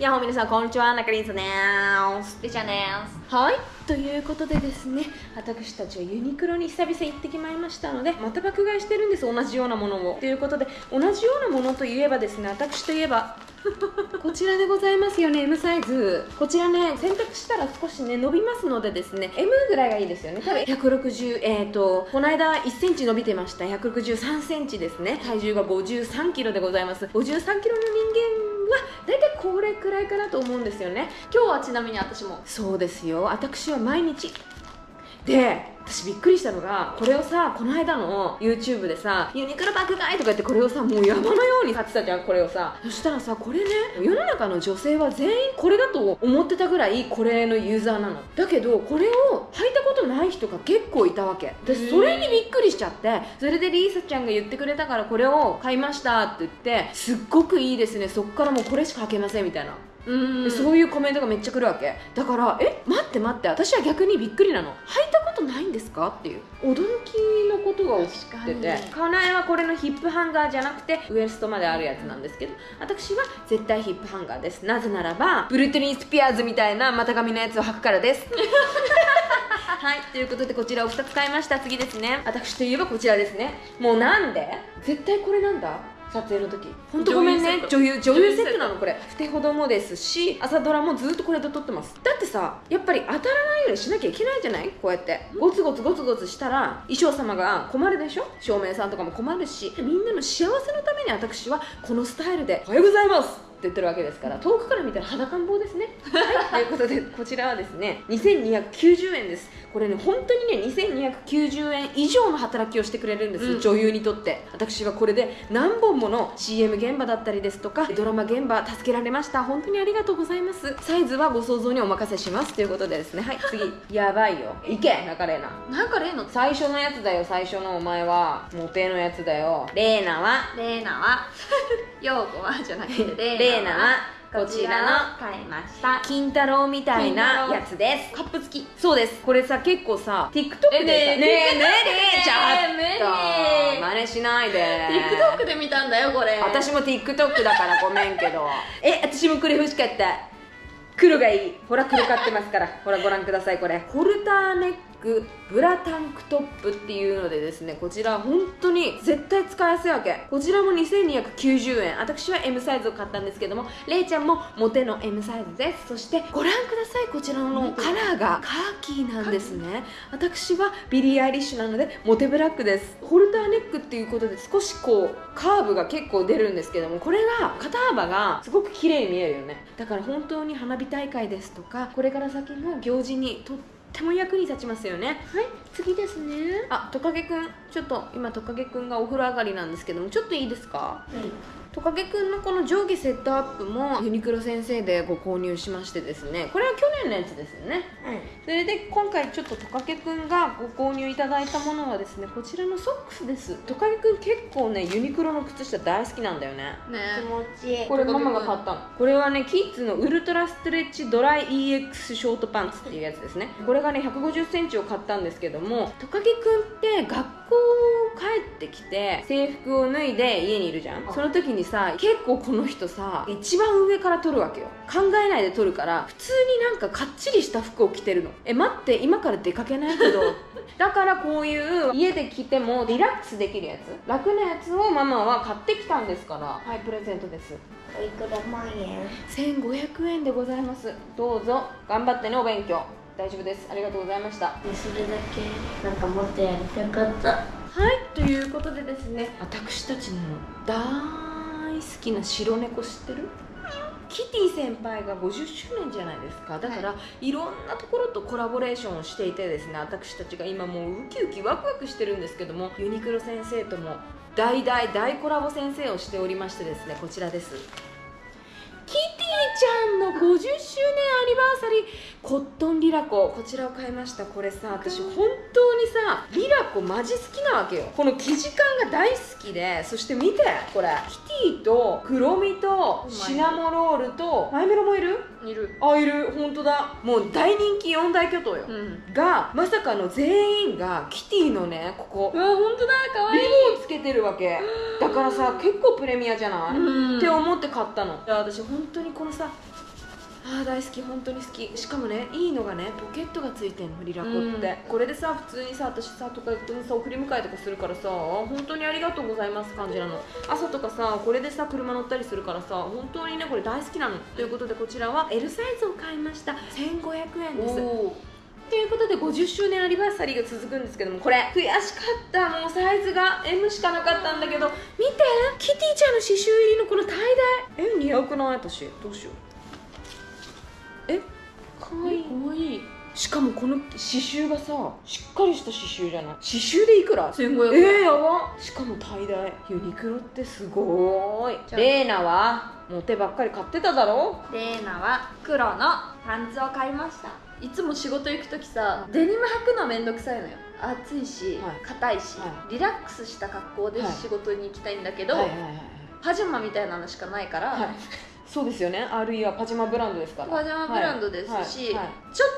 やっほー、皆さんこんにちは、なかりんさんでーす。りちゃんでーす。はい、ということでですね、私たちはユニクロに久々行ってきまいましたので、また爆買いしてるんです、同じようなものを。ということで、同じようなものといえばですね、私といえばこちらでございますよね、M サイズ。こちらね、洗濯したら少しね、伸びますのでですね、M ぐらいがいいですよね。多分160、この間1センチ伸びてました。163センチですね。体重が53キロでございます。53キロの人間は大体これくらいかなと思うんですよね。今日はちなみに私もそうですよ。私は毎日で、私びっくりしたのが、これをさ、この間の YouTube でさ、ユニクロ爆買いとか言って、これをさ、もう山のように買ってたじゃん、これをさ。そしたらさ、これね、世の中の女性は全員これだと思ってたぐらい、これのユーザーなの。だけど、これを履いたことない人が結構いたわけで、それにびっくりしちゃって、それでリーサちゃんが言ってくれたから、これを買いましたって言って、すっごくいいですね、そっからもうこれしか履けませんみたいな、そういうコメントがめっちゃ来るわけだから、え、待って待って、私は逆にびっくりなの。履いたことないんですかっていう驚きのことが起きてて、かなえはこれのヒップハンガーじゃなくてウエストまであるやつなんですけど、私は絶対ヒップハンガーです。なぜならばブルートニー・スピアーズみたいな股上のやつを履くからですはい、ということでこちらを2つ買いました。次ですね、私といえばこちらですね。もうなんで絶対これなんだ、撮影の時。ほんとごめんね、女優セットなのこれ。ふてほどもですし、朝ドラもずっとこれで撮ってます。だってさ、やっぱり当たらないようにしなきゃいけないじゃない。こうやってゴツゴツゴツゴツしたら衣装様が困るでしょ、照明さんとかも困るし、みんなの幸せのために私はこのスタイルで「おはようございます」って言ってるわけですから、遠くから見たら裸ん坊ですねはい、ということでこちらはですね、2290円です。これね、本当にね、2290円以上の働きをしてくれるんです、女優にとって。私はこれで何本もの CM 現場だったりですとか、ドラマ現場助けられました、本当にありがとうございます。サイズはご想像にお任せしますということでですね、はい、次やばいよ、いけ中玲奈、中玲奈最初のやつだよ、最初のお前はモテのやつだよ。玲奈は陽子はじゃなくて玲奈はこちらの買いました。金太郎みたいなやつです。カップ付き。そうです。これさ、結構さ TikTok でね、ちょっと真似しないで。 TikTok で見たんだよこれ。私も TikTok だからごめんけど私もこれ欲しかった。黒がいい。ほら、黒買ってますからほらご覧ください。これホルターネックブラタンクトップっていうのでですね、こちら本当に絶対使いやすいわけ。こちらも2290円。私は M サイズを買ったんですけども、れいちゃんもモテの M サイズです。そしてご覧ください、こちらのカラーがカーキーなんですね。私はビリー・アイリッシュなのでモテブラックです。ホルターネックっていうことで少しこうカーブが結構出るんですけども、これが肩幅がすごく綺麗に見えるよね。だから本当に花火大会ですとか、これから先の行事にとっても役に立ちますよね。はい、次ですね。あ、トカゲくん、ちょっと今トカゲくんがお風呂上がりなんですけども、ちょっといいですか。うん、トカゲくんのこの上下セットアップもユニクロ先生でご購入しましてですね、これは去年のやつですよね、それで今回ちょっとトカゲくんがご購入いただいたものはですね、こちらのソックスです。トカゲくん結構ね、ユニクロの靴下大好きなんだよね。気持ちいい。これママが買ったの。これはね、キッズのウルトラストレッチドライ EX ショートパンツっていうやつですね。これがね、150センチを買ったんですけども、トカゲくんって学校帰ってきて制服を脱いで家にいるじゃん。その時にさ、結構この人さ、一番上から撮るわけよ。考えないで撮るから、普通になんかかっちりした服を着てるの。え、待って、今から出かけないけどだからこういう家で着てもリラックスできるやつ、楽なやつをママは買ってきたんですから、はい、プレゼントです。おいくら万円？1500円でございます。どうぞ頑張ってね、お勉強大丈夫です。ありがとうございました。それだけなんかもっとやりたかった。はい、ということでですね、私たちの好きな白猫知ってる？キティ先輩が50周年じゃないですか。だから、いろんなところとコラボレーションをしていてですね、私たちが今もうウキウキワクワクしてるんですけども、ユニクロ先生とも大コラボ先生をしておりましてですね、こちらです。キティちゃんの50周年アニバーサリーコットンリラコ、こちらを買いました。これさ、私本当にさ、リラコマジ好きなわけよ。この生地感が大好きで、そして見てこれ、キティと黒身とシナモロールとマイメロもいる？いる。あ、いる。本当だ。もう大人気4大巨頭よ、がまさかの全員がキティのね、ここ、うわ本当だ、かわいいリボンつけてるわけだからさ、結構プレミアじゃない？って思って買ったの。いや、私本当にこのさ、あー大好き、本当に好き。しかもね、いいのがね、ポケットがついてんの、リラコって、うん、これでさ、普通にさ、私さ、とかでさ、送り迎えとかするからさ、本当にありがとうございます感じなの。朝とかさ、これでさ、車乗ったりするからさ、本当にね、これ大好きなの。ということで、こちらは L サイズを買いました。1500円です。ということで、50周年アニバーサリーが続くんですけども、これ悔しかった。もうサイズが M しかなかったんだけど、見て、キティちゃんの刺繍入りのこのタイダイ、え、似合うくない？私どうしよう、え、かわいい、かわいい。しかもこの刺繍がさ、しっかりした刺繍じゃない？刺繍でいくら？1500円。やば。しかもタイダイ、ユニクロってすごーい。じゃあレーナはモテばっかり買ってただろ。レーナは黒のパンツを買いました。いつも仕事行く時さ、デニム履くのめんどくさいのよ。暑いし、硬いし、リラックスした格好で仕事に行きたいんだけど、パジャマみたいなのしかないから。そうですよね。REはパジャマブランドですから。パジャマブランドですし、ちょっ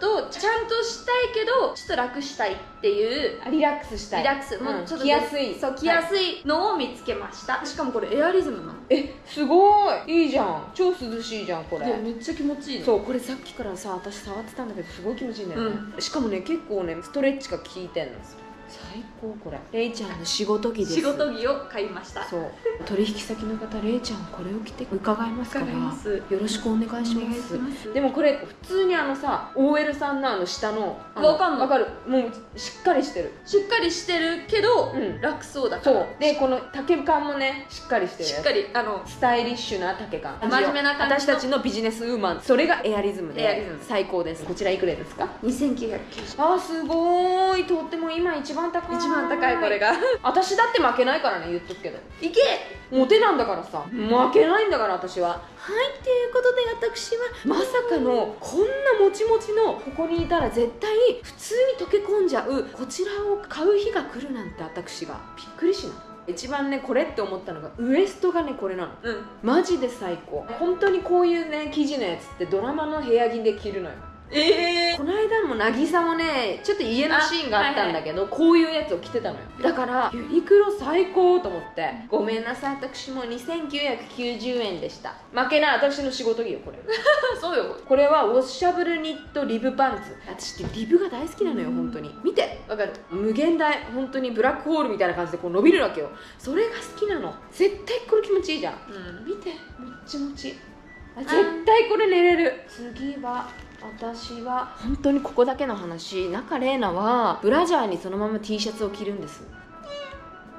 とちゃんとしたいけど、ちょっと楽したいっていう、リラックスしたい、リラックス、もうちょっと着やすい、そう、着やすいのを見つけました。しかもこれエアリズムなの。え、すごーい、いいじゃん、超涼しいじゃんこれ。めっちゃ気持ちいいの。そう、これさっきからさ、私触ってたんだけど、すごい気持ちいいんだよね。しかもね、結構ね、ストレッチが効いてんの。最高。これレイちゃんの仕事着です。仕事着を買いました。そう、取引先の方、レイちゃんこれを着て伺いますから、よろしくお願いします。でもこれ普通にあのさ、 OL さんのあの下のわかんない、わかる、もうしっかりしてる、しっかりしてるけど楽そうだから。でこの丈感もね、しっかりしてる、しっかりあのスタイリッシュな丈感、真面目な感じ、私たちのビジネスウーマン、それがエアリズムで最高です。こちらいくらですか？2990円。あ、すごーい。とっても今一番高いこれが私だって負けないからね、言っとくけど、いけモテなんだからさ、負けないんだから私は。はい、ということで、私はまさかのこんなもちもちの、ここにいたら絶対普通に溶け込んじゃうこちらを買う日が来るなんて、私がびっくりしない。一番ね、これって思ったのがウエストがね、これなの、マジで最高。本当にこういうね、生地のやつってドラマの部屋着で着るのよ。この間も渚もね、ちょっと家のシーンがあったんだけど、こういうやつを着てたのよ。だからユニクロ最高と思って、ごめんなさい、私も2990円でした。負けない、私の仕事着よこれそうよ、これはウォッシャブルニットリブパンツ。私ってリブが大好きなのよ、本当に。見てわかる、無限大、本当にブラックホールみたいな感じでこう伸びるわけよ。それが好きなの。絶対これ気持ちいいじゃん、見て、もっちもち、絶対これ寝れる。次は、私は本当にここだけの話、中玲奈はブラジャーにそのまま T シャツを着るんです。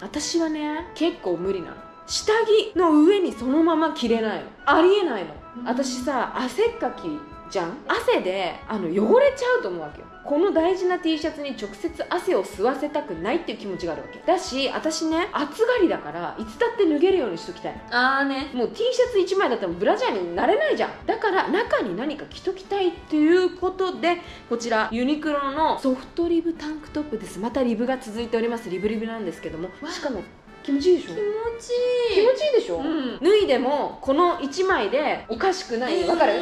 私はね、結構無理なの。下着の上にそのまま着れないの、ありえないの。私さ、汗っかきじゃん、汗で汚れちゃうと思うわけよ。この大事な T シャツに直接汗を吸わせたくないっていう気持ちがあるわけだし、私ね、暑がりだからいつだって脱げるようにしときたい。ああね、もう T シャツ1枚だったらブラジャーになれないじゃん。だから中に何か着ときたいっていうことで、こちらユニクロのソフトリブタンクトップです。またリブが続いております。リブリブなんですけども、しかも気持ちいいでしょ。気持ちいいでしょ、脱いでもこの1枚でおかしくない。わかる、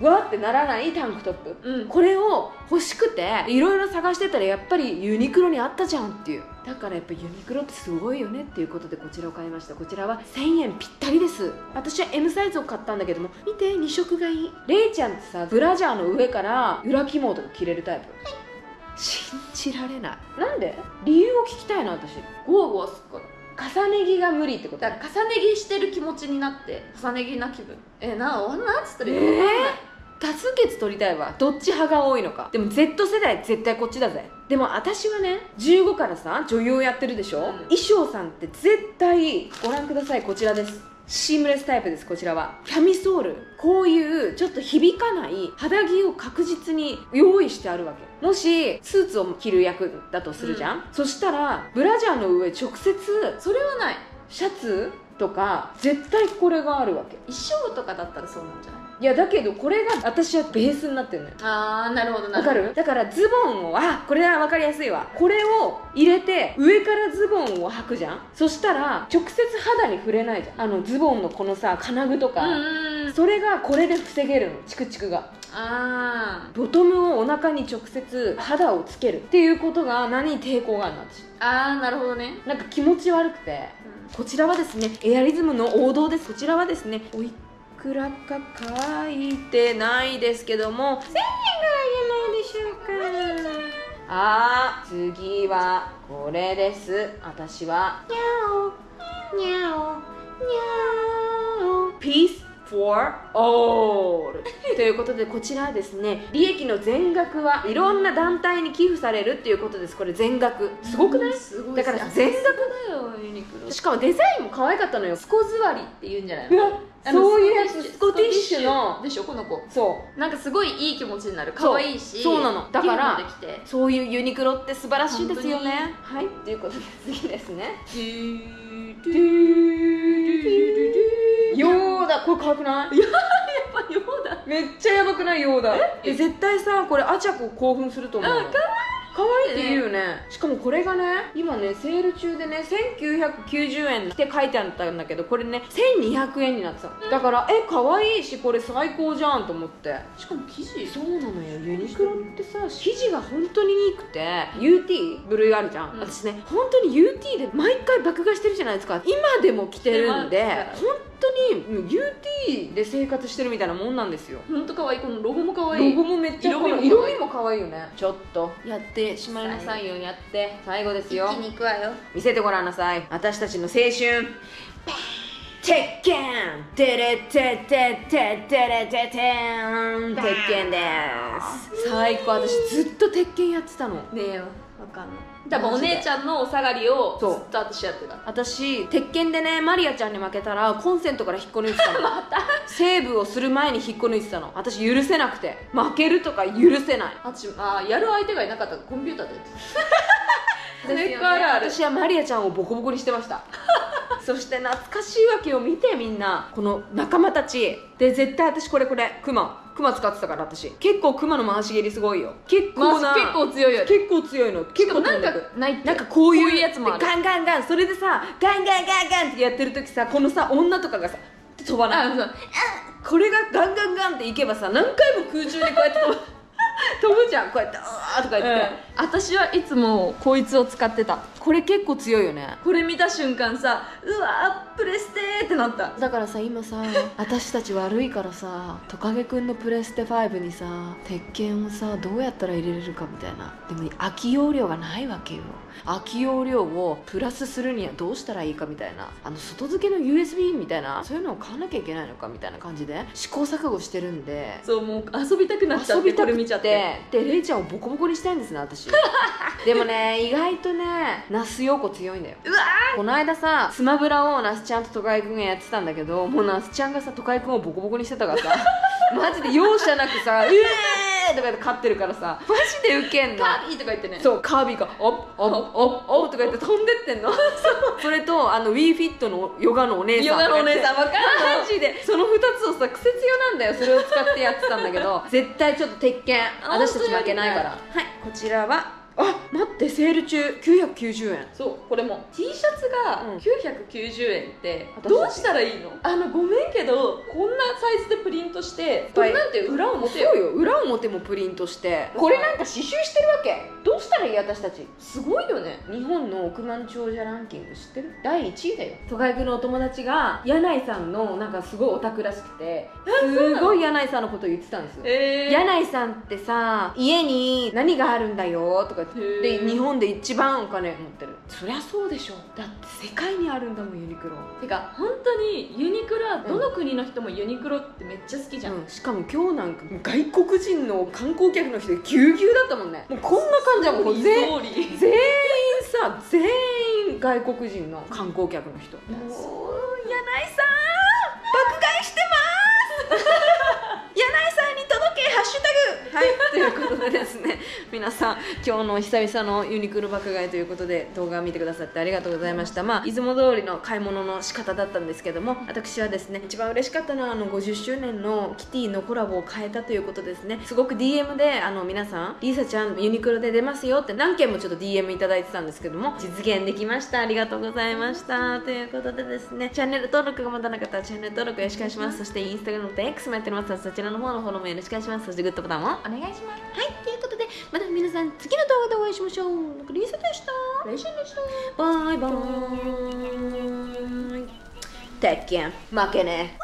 わーってならないタンクトップ、これを欲しくていろいろ探してたら、やっぱりユニクロにあったじゃんっていう。だからやっぱユニクロってすごいよねっていうことで、こちらを買いました。こちらは1000円ぴったりです。私は M サイズを買ったんだけども、見て、2色がいい。レイちゃんってさ、ブラジャーの上から裏肝とか着れるタイプ、信じられない。なんで？理由を聞きたいな。私ゴワゴワすっから、重ね着が無理ってことだから、重ね着してる気持ちになって、重ね着な気分、なんつったらいいの？多数決取りたいわ、どっち派が多いのか。でも Z 世代絶対こっちだぜ。でも私はね、15からさ女優やってるでしょ、衣装さんって絶対ご覧ください。こちらです。シームレスタイプです。こちらはキャミソール、こういうちょっと響かない肌着を確実に用意してあるわけ。もしスーツを着る役だとするじゃん、そしたらブラジャーの上直接それはない、シャツとか絶対これがあるわけ。衣装とかだったらそうなんじゃない？いやだけど、これが私はベースになってるのよ。ああ、なるほどなるほど。わかる？だからズボンを、これは分かりやすいわ。これを入れて上からズボンを履くじゃん。そしたら直接肌に触れないじゃん。ズボンのこのさ、金具とか、それがこれで防げるの、チクチクが。ボトムをお腹に直接肌をつけるっていうことが何に抵抗があるの？私。なるほどね。なんか気持ち悪くて。こちらはですね、エアリズムの王道です。こちらはですね、おい桜か書いてないですけども、1000円ぐらいじゃないでしょうか。あー、次はこれです。私はにゃおにゃおにゃおピースfor all ということで、こちらですね、利益の全額はいろんな団体に寄付されるっていうことです。これ全額すごくない？すごい。だから全額だよ、ユニクロ。しかもデザインも可愛かったのよ。スコ座りって言うんじゃないの？そういうやつ、スコティッシュのでしょ、この子。そう、なんかすごいいい気持ちになる。可愛いし、そうなの。だからそういうユニクロって素晴らしいですよね。はい、ということで次ですね。ヨーダ、これ可愛くない？いや、やっぱヨーダめっちゃヤバくない？ヨーダ絶対さ、これアチャコ興奮すると思う。可愛いって言うよね。しかもこれがね、今ねセール中でね、1990円って書いてあったんだけど、これね1200円になってた。だから可愛いし、これ最高じゃんと思って。しかも生地、そうなのよ、ユニクロってさ、生地が本当にいいくて、 UT 部類があるじゃん。私ね、本当に UT で毎回爆買いしてるじゃないですか。今でも着てるんで、本当に UT で生活してるみたいなもんなんですよ。本当可愛い。このロゴも可愛い。ロゴもめっちゃ可愛い。色味も可愛いよね。ちょっとやってしまいなさいよ。やって最後ですよ。一気に行くわよ。見せてごらんなさい、私たちの青春。鉄拳、テレテテテテレテテン、鉄拳です。最高。私ずっと鉄拳やってたの。ねえよ、わかんない。多分お姉ちゃんのお下がりをずっと私やってた。私鉄拳でね、マリアちゃんに負けたらコンセントから引っこ抜いてたの。またセーブをする前に引っこ抜いてたの。私許せなくて、負けるとか許せない。あ、やる相手がいなかったらコンピューターでですよね。私はマリアちゃんをボコボコにしてましたそして懐かしいわけを見て、みんなこの仲間たちで、絶対私これクマ使ってたから。私結構クマの回し蹴りすごいよ。結構強いよ。結構強いの。結構なんかこういうやつもある。ガンガンガン、それでさ、ガンガンガンガンってやってる時さ、このさ女とかがさ飛ばない。これがガンガンガンっていけばさ、何回も空中でこうやって飛ぶじゃん。こうやって「あー」とか言って、私はいつもこいつを使ってた。これ結構強いよね。これ見た瞬間さ、うわー、プレステーってなった。だからさ、今さ私たち悪いからさ、トカゲくんのプレステ5にさ、鉄拳をさどうやったら入れれるかみたいな。でも空き容量がないわけよ。空き容量をプラスするにはどうしたらいいかみたいな、外付けの USB みたいな、そういうのを買わなきゃいけないのかみたいな感じで試行錯誤してるんで、そう、もう遊びたくなっちゃって、これ見ちゃって、でレイちゃんをボコボコにしたいんですね、私でもね、意外とね、那須陽子強いんだよ。うわー、この間さ、スマブラを那須ちゃんとトカイくんがやってたんだけど、もう那須ちゃんがさトカイくんをボコボコにしてたからさマジで容赦なくさ、うえーとかで勝ってるからさ、マジでウケんの。カービィとか言ってね。そう、カービィがオッオッオッオッとか言って飛んでってんのそれとウィーフィットのヨガのお姉さん、ヨガのお姉さん分かんないマジで。その2つをさ、クセ強なんだよ。それを使ってやってたんだけど絶対ちょっと鉄拳私たち負けないから。はい、こちらは、あ、待って、セール中990円。そう、これも T シャツが990円ってどうしたらいいの？ごめんけど、こんなサイズでプリントして、これなんて裏表よ。そうよ、裏表もプリントして、これなんか刺繍してるわけ。どうしたらいい？私たちすごいよね。日本の億万長者ランキング知ってる？第1位だよ。都会区のお友達が柳井さんのなんかすごいオタクらしくて、すごい柳井さんのこと言ってたんですよ。柳井さんってさ、家に何があるんだよとかで、日本で一番お金持ってる。そりゃそうでしょ、だって世界にあるんだもん、ユニクロ。てか本当にユニクロはどの国の人もユニクロってめっちゃ好きじゃん、しかも今日なんか外国人の観光客の人ぎゅうぎゅうだったもんね。もうこんな感じだもん。全員外国人の観光客の人。もう柳井さん爆買いしてます柳井さんに届け、ハッシュタグ。はいということでですね、皆さん今日の久々のユニクロ爆買いということで、動画を見てくださってありがとうございました。まあいつも通りの買い物の仕方だったんですけども、私はですね、一番嬉しかったのは50周年のキティのコラボを変えたということですね。すごく DM で皆さん、リーサちゃんユニクロで出ますよって何件もちょっと DM いただいてたんですけども、実現できました。ありがとうございました。ということでですね、チャンネル登録がまだなかったらチャンネル登録よろしくお願いします。そしてインスタグラムと X もやっております。そちらの方のフォローもよろしくお願いします。そしてグッドボタンもお願いします。はい、ということで、また皆さん次の動画でお会いしましょう。リーサでした。レイちゃんでした。バイバイ。鉄拳負けねえ。